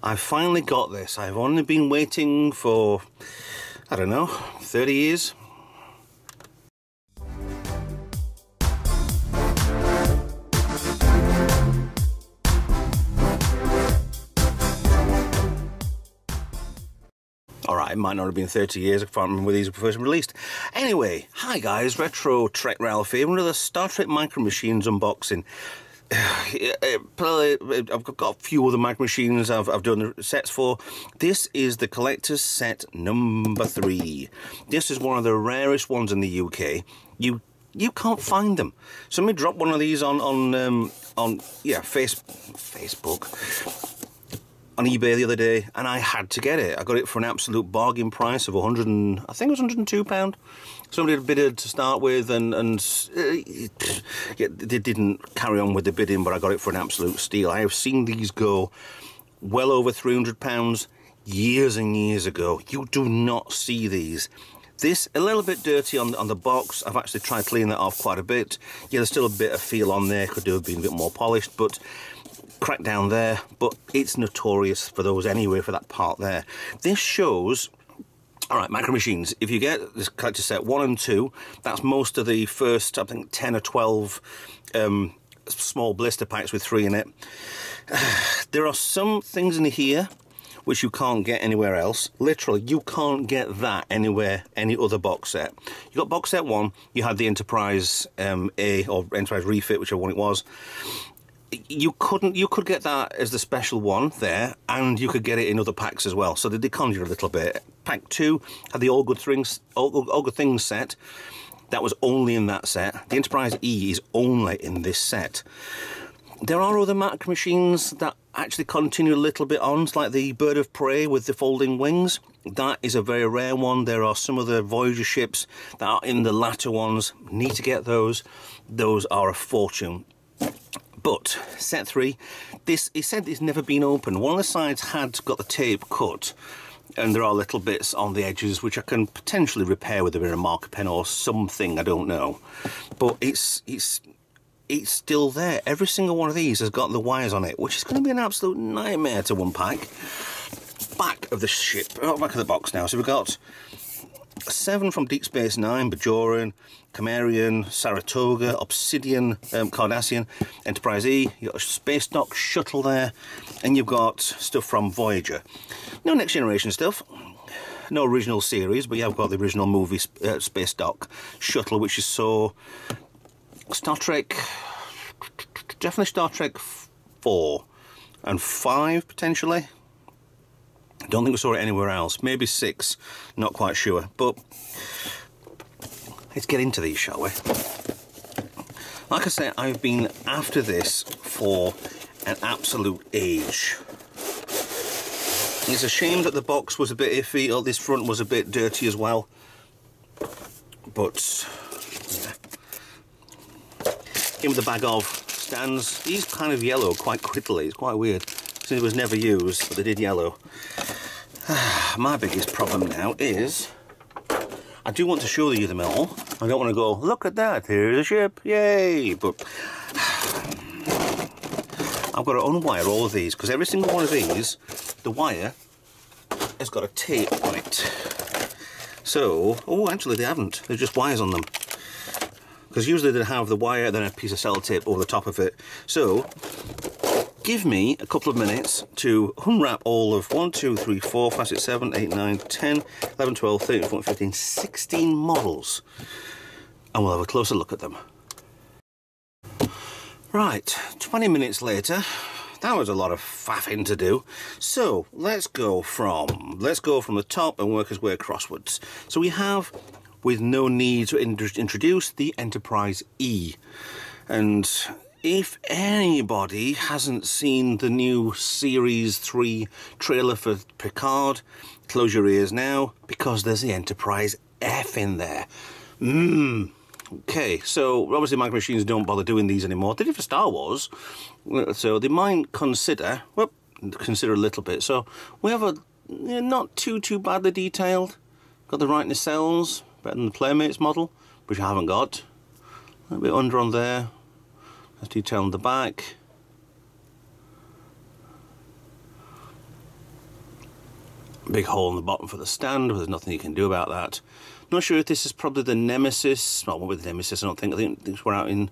I finally got this. I've only been waiting for, I don't know, 30 years. Alright, it might not have been 30 years, I can't remember when these were first released. Anyway, hi guys, Retro Tech Ralph here, another Star Trek Micro Machines unboxing. I've got a few other Micro Machines I've done sets for. This is the collector's set number 3. This is one of the rarest ones in the UK. You can't find them. Somebody dropped one of these on Facebook. On eBay the other day, and I had to get it. I got it for an absolute bargain price of I think it was £102. Somebody had bidded to start with, and they didn't carry on with the bidding, but I got it for an absolute steal. I have seen these go well over £300 years and years ago. You do not see these. This, a little bit dirty on the box. I've actually tried to clean that off quite a bit. Yeah, there's still a bit of feel on there. Could do have been a bit more polished, but crack down there, but it's notorious for those anyway, for that part there. This shows, alright, Micro Machines, if you get this collector set 1 and 2, that's most of the first, I think, 10 or 12 small blister packs with 3 in it. There are some things in here which you can't get anywhere else. Literally, you can't get that anywhere, any other box set. You got box set 1, you had the Enterprise-A or Enterprise Refit, whichever one it was. You could get that as the special one there, and you could get it in other packs as well, so they conjure a little bit. Pack 2 had the All Good Things set. That was only in that set. The Enterprise E is only in this set. There are other Micro Machines that actually continue a little bit on, like the Bird of Prey with the folding wings. That is a very rare one. There are some of the Voyager ships that are in the latter ones. Need to get those. Those are a fortune. But set 3, this, it said it's never been opened. One of the sides had got the tape cut, and there are little bits on the edges which I can potentially repair with a bit of marker pen or something, I don't know. But it's still there. Every single one of these has got the wires on it, which is going to be an absolute nightmare to unpack. Back of the ship, oh, back of the box now. So we've got 7 from Deep Space Nine, Bajoran, Camerian, Saratoga, Obsidian, Cardassian, Enterprise E, you've got a Space Dock shuttle there, and you've got stuff from Voyager. No Next Generation stuff, no original series, but you have got the original movie Space Dock shuttle, which you saw Star Trek, definitely Star Trek 4 and 5 potentially. Don't think we saw it anywhere else. Maybe 6, not quite sure. But let's get into these, shall we? Like I said, I've been after this for an absolute age. It's a shame that the box was a bit iffy, or this front was a bit dirty as well. But yeah. In with the bag of stands. These kind of yellow quite quickly. It's quite weird. It was never used, but they did yellow. My biggest problem now is I do want to show you them all. I don't want to go, look at that, here's a ship, yay! But I've got to unwire all of these, because every single one of these, the wire has got a tape on it. So, oh, actually they haven't. There's just wires on them. Because usually they have the wire, then a piece of sellotape over the top of it. So, give me a couple of minutes to unwrap all of 1, 2, 3, 4, 5, 6, 7, 8, 9, 10, 11, 12, 13, 14, 15, 16 models, and we'll have a closer look at them. Right, 20 minutes later, that was a lot of faffing to do. So let's go from the top and work our way crosswards. So we have, with no need to introduce, the Enterprise E, and if anybody hasn't seen the new Series 3 trailer for Picard, close your ears now, because there's the Enterprise F in there. Okay, so obviously Micro Machines don't bother doing these anymore. They did for Star Wars, so they might consider a little bit. So we have not too badly detailed. Got the right nacelles, better than the Playmates model, which I haven't got. A little bit under on there. That's detail on the back. Big hole in the bottom for the stand, but there's nothing you can do about that. Not sure if this is probably the Nemesis. Well, what with the Nemesis, I don't think. I think we're out in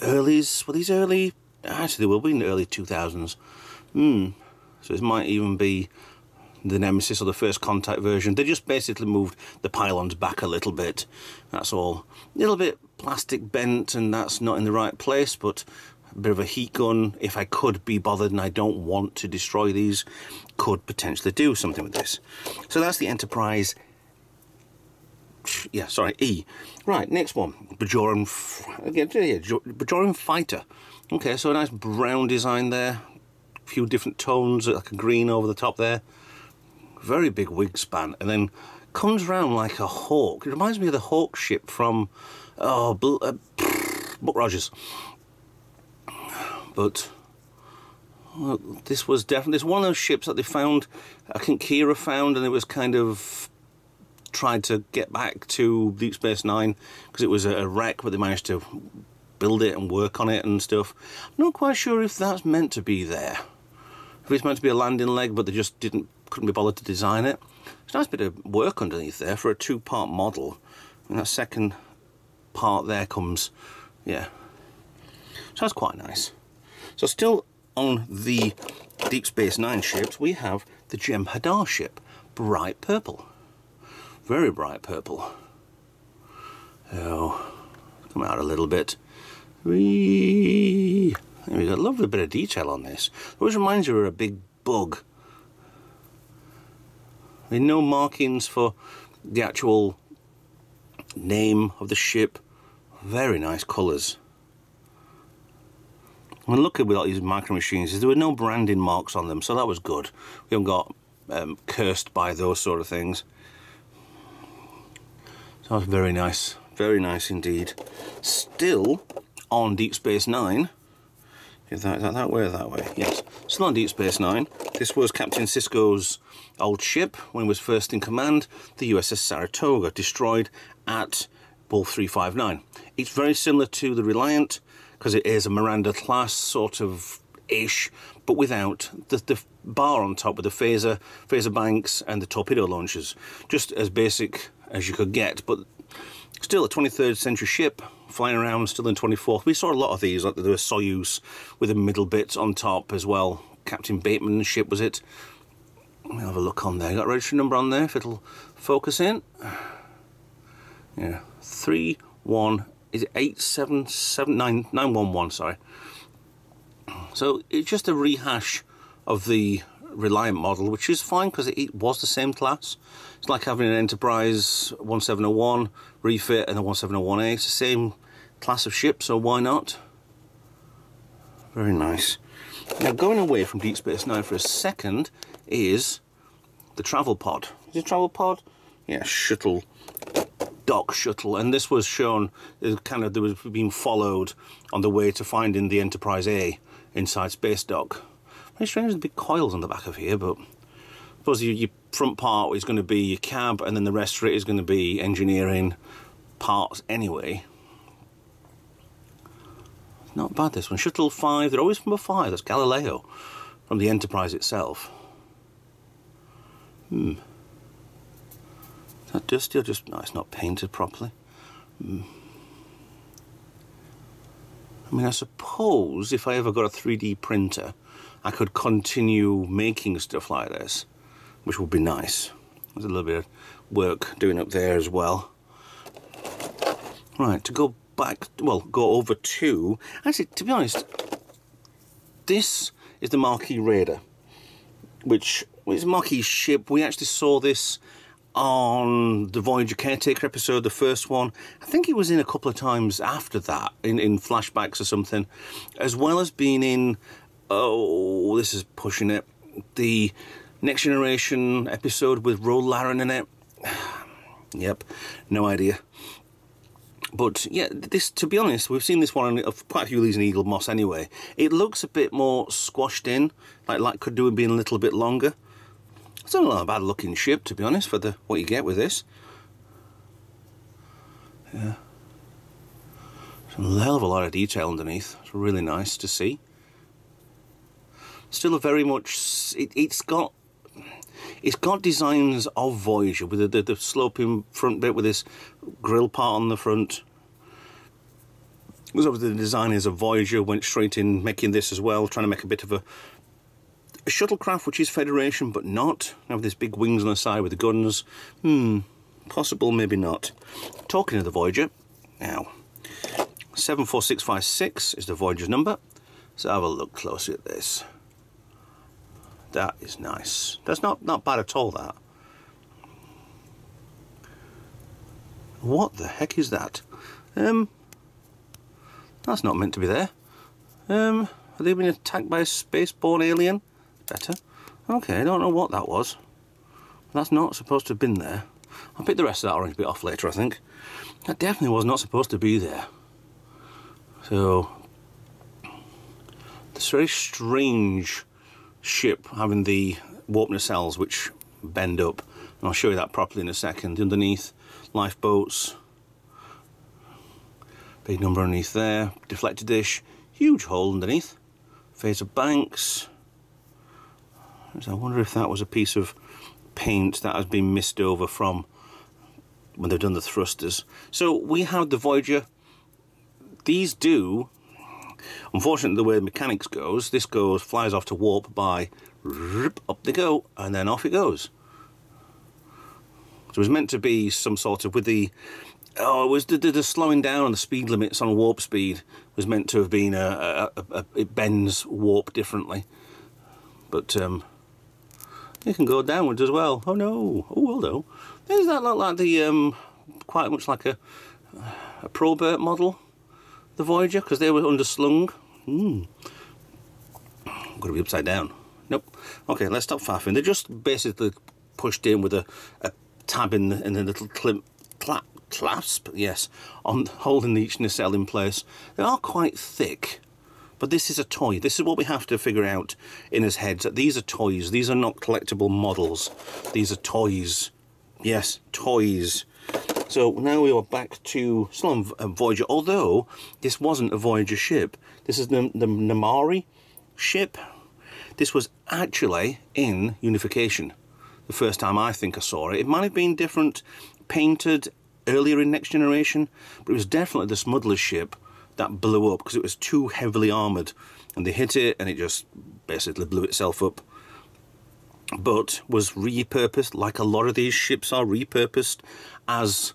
earlies. Were these early? Actually, they will be in the early 2000s. So it might even be the Nemesis or the First Contact version. They just basically moved the pylons back a little bit. That's all. A little bit plastic bent, and that's not in the right place, but a bit of a heat gun, if I could be bothered and I don't want to destroy these, could potentially do something with this. So that's the Enterprise. Yeah, sorry, E. Right, next one. Bajoran, again, yeah, Bajoran Fighter. Okay, so a nice brown design there. A few different tones, like a green over the top there. Very big wig span, and then comes round like a hawk. It reminds me of the hawk ship from, oh, Buck Rogers. But well, this was definitely, it's one of those ships that they found, I think Kira found, and it was kind of tried to get back to Deep Space Nine because it was a wreck, but they managed to build it and work on it and stuff. I'm not quite sure if that's meant to be there. If it's meant to be a landing leg, but they just couldn't be bothered to design it. It's a nice bit of work underneath there for a two-part model. And that second part there comes, yeah. So that's quite nice. So still on the Deep Space Nine ships, we have the Jem'Hadar ship, bright purple, very bright purple. Oh, come out a little bit. Whee! There we go, lovely bit of detail on this. Always reminds you of a big bug. I mean, no markings for the actual name of the ship. Very nice colours. I mean, luckily with all these Micro Machines, there were no branding marks on them, so that was good. We haven't got cursed by those sort of things. So that's very nice indeed. Still on Deep Space Nine. Is that that way or that way? Yes. Still on Deep Space Nine. This was Captain Sisko's old ship when he was first in command, the USS Saratoga, destroyed at Bull 359. It's very similar to the Reliant, because it is a Miranda class sort of ish, but without the bar on top with the phaser banks and the torpedo launchers. Just as basic as you could get, but still a 23rd century ship flying around, still in 24th. We saw a lot of these, like there was Soyuz with a middle bit on top as well. Captain Bateman's ship was it. Let me have a look on there. Got a registry number on there if it'll focus in. Yeah, 318. Is it 8779911? Sorry. So it's just a rehash of the Reliant model, which is fine because it was the same class. It's like having an Enterprise 1701 refit and a 1701A. It's the same class of ship, so why not? Very nice. Now going away from Deep Space Nine for a second is the travel pod. Is it a travel pod? Yeah, shuttle. Dock shuttle, and this was shown kind of, there was being followed on the way to finding the Enterprise-A inside Space Dock. Very strange, there's big coils on the back of here, but I suppose your front part is going to be your cab, and then the rest of it is going to be engineering parts anyway. Not bad, this one. Shuttle 5, they're always number 5, that's Galileo from the Enterprise itself. Is that dusty or just... no, it's not painted properly. I mean, I suppose if I ever got a 3D printer, I could continue making stuff like this, which would be nice. There's a little bit of work doing up there as well. Right, to go back... well, go over to... actually, to be honest, this is the Marquis Raider, which is Marquis' ship. We actually saw this on the Voyager Caretaker episode, the first one. I think it was in a couple of times after that, in flashbacks or something, as well as being in, oh, this is pushing it, the Next Generation episode with Ro Laren in it. Yep, no idea. But yeah, this, to be honest, we've seen this one in quite a few of these in Eagle Moss anyway. It looks a bit more squashed in, like could do with being a little bit longer. It's not a bad looking ship, to be honest, for the what you get with this. Yeah. There's a hell of a lot of detail underneath. It's really nice to see. Still a very much... It's got... It's got designs of Voyager, with the sloping front bit with this grill part on the front. Because obviously the designers of Voyager went straight in making this as well, trying to make a bit of a shuttlecraft, which is Federation, but not. Have this big wings on the side with the guns. Possible, maybe not. Talking of the Voyager, now, 74656 is the Voyager's number. So have a look closely at this. That is nice. That's not bad at all, that. What the heck is that? That's not meant to be there. Are they being attacked by a spaceborne alien? Better. Okay, I don't know what that was. That's not supposed to have been there. I'll pick the rest of that orange bit off later, I think. That definitely was not supposed to be there. So, this very strange ship having the warp nacelles which bend up, and I'll show you that properly in a second. Underneath, lifeboats, big number underneath there, deflector dish, huge hole underneath, phase of banks. So I wonder if that was a piece of paint that has been missed over from when they've done the thrusters. So we have the Voyager. These do, unfortunately, the way the mechanics goes, this goes, flies off to warp by, up they go, and then off it goes. So it was meant to be some sort of, with the, oh, it was the slowing down on the speed limits on warp speed was meant to have been it bends warp differently. But it can go downwards as well. Oh no, oh well though. Does that look like the, quite much like a Probert model? The Voyager, because they were underslung. I'm gonna be upside down. Nope. Okay, let's stop faffing. They're just basically pushed in with a tab in the little clasp, yes, on holding each nacelle in place. They are quite thick, but this is a toy. This is what we have to figure out in his head. That these are toys. These are not collectible models. These are toys. Yes, toys. So now we are back to still on Voyager, although this wasn't a Voyager ship. This is the Namari ship. This was actually in Unification. The first time I think I saw it. It might have been different, painted earlier in Next Generation, but it was definitely the smuggler's ship that blew up because it was too heavily armoured. And they hit it and it just basically blew itself up. But was repurposed, like a lot of these ships are repurposed, as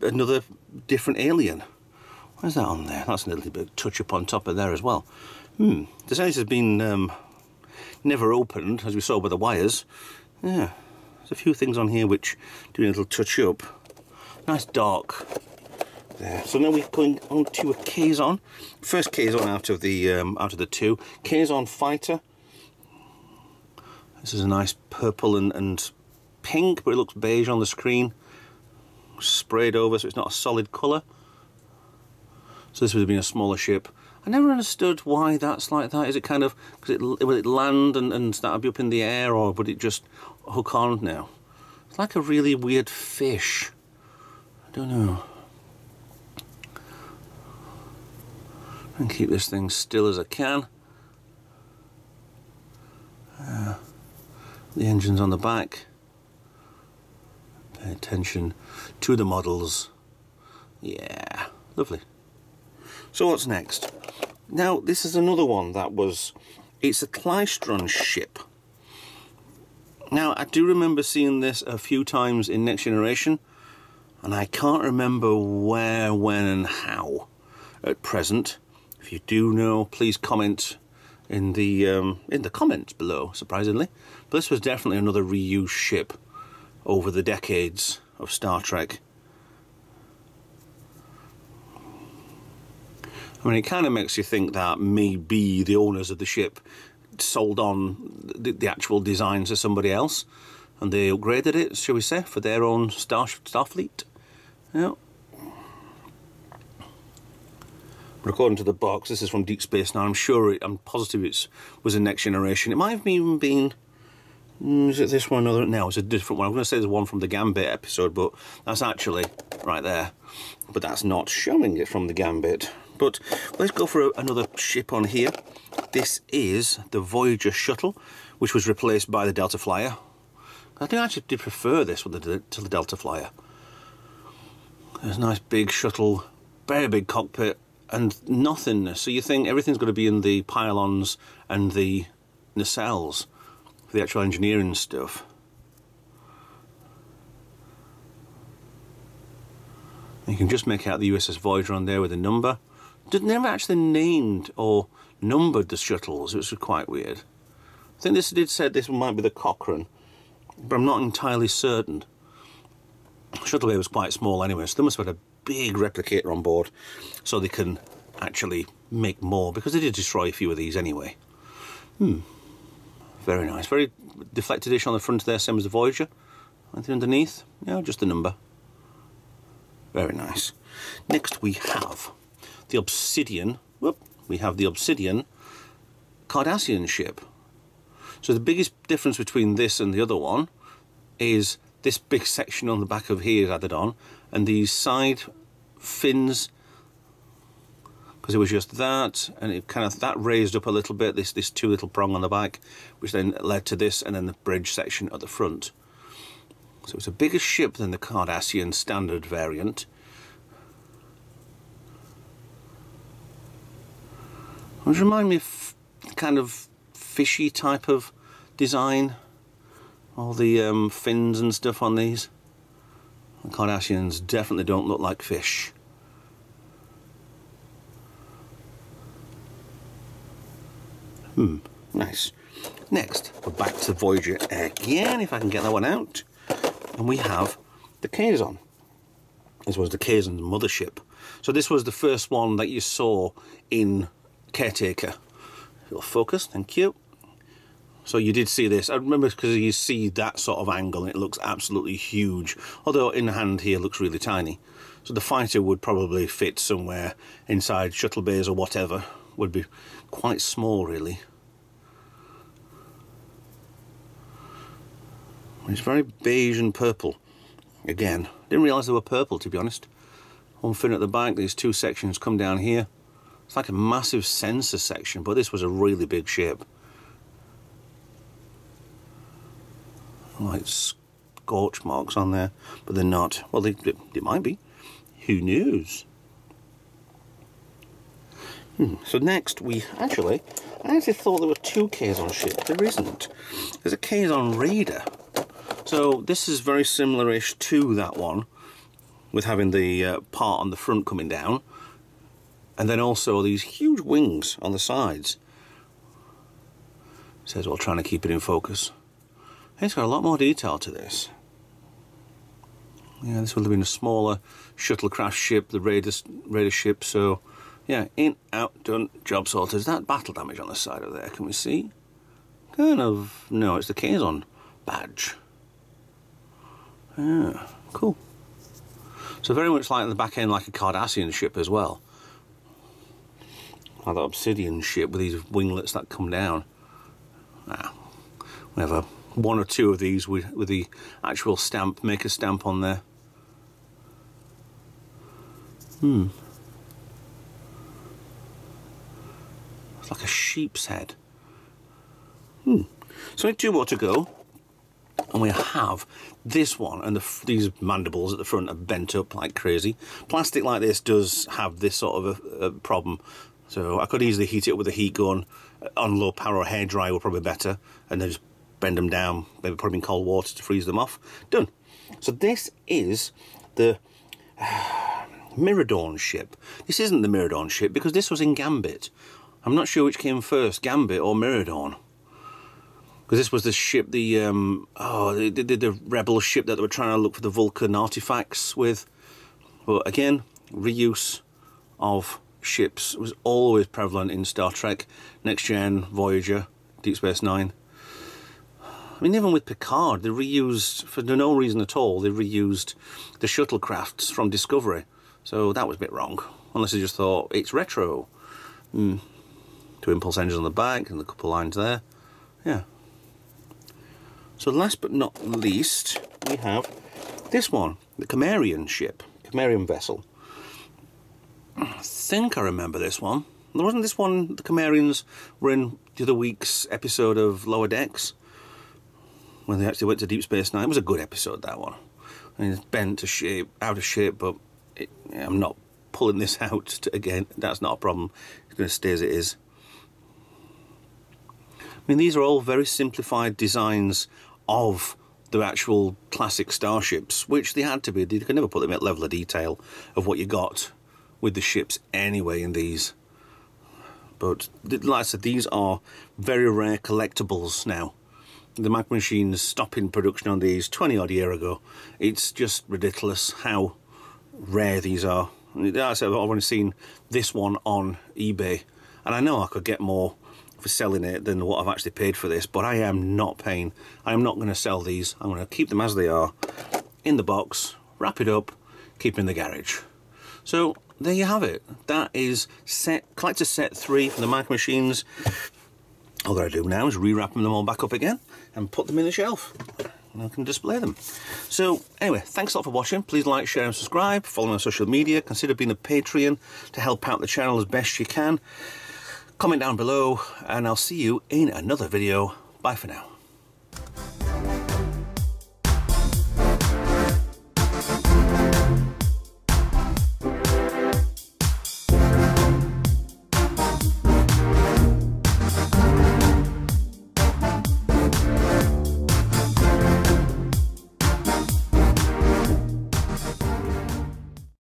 another different alien. Where's that on there? That's a little bit of touch up on top of there as well. The science has been never opened, as we saw by the wires. Yeah, there's a few things on here which do a little touch up. Nice dark there. So now we're going on to a Kazon. First Kazon out of the two. Kazon fighter. This is a nice purple and pink, but it looks beige on the screen. Sprayed over, so it's not a solid colour. So this would have been a smaller ship. I never understood why that's like that. Is it kind of, because it, will it land and that would be up in the air, or would it just hook on now? It's like a really weird fish. I don't know. And keep this thing still as I can. The engine's on the back. Pay attention to the models. Yeah, lovely. So what's next? Now, this is another one that was... It's a Klystron ship. Now, I do remember seeing this a few times in Next Generation, and I can't remember where, when, and how at present. If you do know, please comment in the comments below, surprisingly. But this was definitely another reused ship over the decades of Star Trek. I mean, it kind of makes you think that maybe the owners of the ship sold on the actual designs to somebody else, and they upgraded it, shall we say, for their own Starfleet. Yeah. But according to the box, this is from Deep Space Nine. I'm sure, I'm positive it was in Next Generation. It might have even been... Is it this one or another? No, it's a different one. I'm going to say there's one from the Gambit episode, but that's actually right there. But that's not showing it from the Gambit. But let's go for another ship on here. This is the Voyager shuttle, which was replaced by the Delta Flyer. I think I actually did prefer this one to the Delta Flyer. There's a nice big shuttle, very big cockpit, and nothingness. So you think everything's going to be in the pylons and the nacelles for the actual engineering stuff. You can just make out the USS Voyager on there with a number. It never actually named or numbered the shuttles, which was quite weird. I think this did say this one might be the Cochrane, but I'm not entirely certain. Shuttle A was quite small anyway, so they must have had a big replicator on board so they can actually make more, because they did destroy a few of these anyway. Very nice. Very deflected dish on the front there, same as the Voyager. Anything underneath? No, just the number. Very nice. Next we have the Obsidian. We have the Obsidian Cardassian ship. So the biggest difference between this and the other one is this big section on the back of here is added on, and these side fins, because it was just that, and it kind of that raised up a little bit, this two little prong on the back, which then led to this, and then the bridge section at the front. So it's a bigger ship than the Cardassian standard variant. Which reminds me of kind of fishy type of design. All the fins and stuff on these. The Cardassians definitely don't look like fish. Nice. Next, we're back to Voyager again, if I can get that one out. And we have the Kazon. This was the Kazon's mothership. So this was the first one that you saw in Caretaker. It'll focus, thank you. So you did see this. I remember because you see that sort of angle and it looks absolutely huge. Although in hand here it looks really tiny. So the fighter would probably fit somewhere inside shuttle bays or whatever. Would be quite small really. It's very beige and purple. Again, didn't realise they were purple to be honest. One fin at the back, these two sections come down here. It's like a massive sensor section, but this was a really big ship. Like scorch marks on there, but they're not. Well, they might be. Who knows? So next we actually, I actually thought there were two Kazon ships. There isn't. There's a Kazon Raider. So this is very similar-ish to that one, with having the part on the front coming down, and then also these huge wings on the sides. It says, well, trying to keep it in focus. It's got a lot more detail to this. Yeah, this would have been a smaller shuttlecraft ship, the Raider ship, so yeah, in, out, done, job sorted. Is that battle damage on the side of there, can we see? Kind of, no, it's the Kazon badge. Yeah, cool. So very much like the back end, like a Cardassian ship as well. Like that Obsidian ship with these winglets that come down. Ah, we have a one or two of these with the actual stamp, make a stamp on there. It's like a sheep's head. So we have two more to go. And we have this one, and these mandibles at the front are bent up like crazy. Plastic like this does have this sort of a problem. So I could easily heat it with a heat gun. On low power or hairdryer were probably better. And then just bend them down, maybe put them in cold water to freeze them off. Done. So this is the Miradorn ship. This isn't the Miradorn ship because this was in Gambit. I'm not sure which came first, Gambit or Miradorn. Because this was the ship, the rebel ship that they were trying to look for the Vulcan artifacts with. But again, reuse of ships was always prevalent in Star Trek, Next Gen, Voyager, Deep Space Nine. I mean, even with Picard, they reused, for no reason at all, they reused the shuttlecrafts from Discovery. So that was a bit wrong, unless they just thought, it's retro. Two impulse engines on the back and a couple lines there. Yeah. So last but not least, we have this one, the Camerian ship, Camerian vessel. I think I remember this one. There wasn't this one, the Camerians were in the other week's episode of Lower Decks. when they actually went to Deep Space Nine. It was a good episode, that one. I mean, it's bent to shape, out of shape, but I'm not pulling this out again. That's not a problem. It's going to stay as it is. I mean, these are all very simplified designs of the actual classic starships, which they had to be. They could never put them at level of detail of what you got with the ships anyway in these. But like I said, these are very rare collectibles now. The Micro Machines stopping production on these 20-odd years ago. It's just ridiculous how rare these are. Like I said, I've already seen this one on eBay, and I know I could get more for selling it than what I've actually paid for this, but I am not paying. I am not going to sell these. I'm going to keep them as they are, in the box, wrap it up, keep them in the garage. So there you have it. That is collector set 3 for the Micro Machines. All I've got to do now is rewrap them all back up again and put them in the shelf, and I can display them. So anyway, thanks a lot for watching. Please like, share and subscribe. Follow me on social media. Consider being a Patreon to help out the channel as best you can. Comment down below, and I'll see you in another video. Bye for now.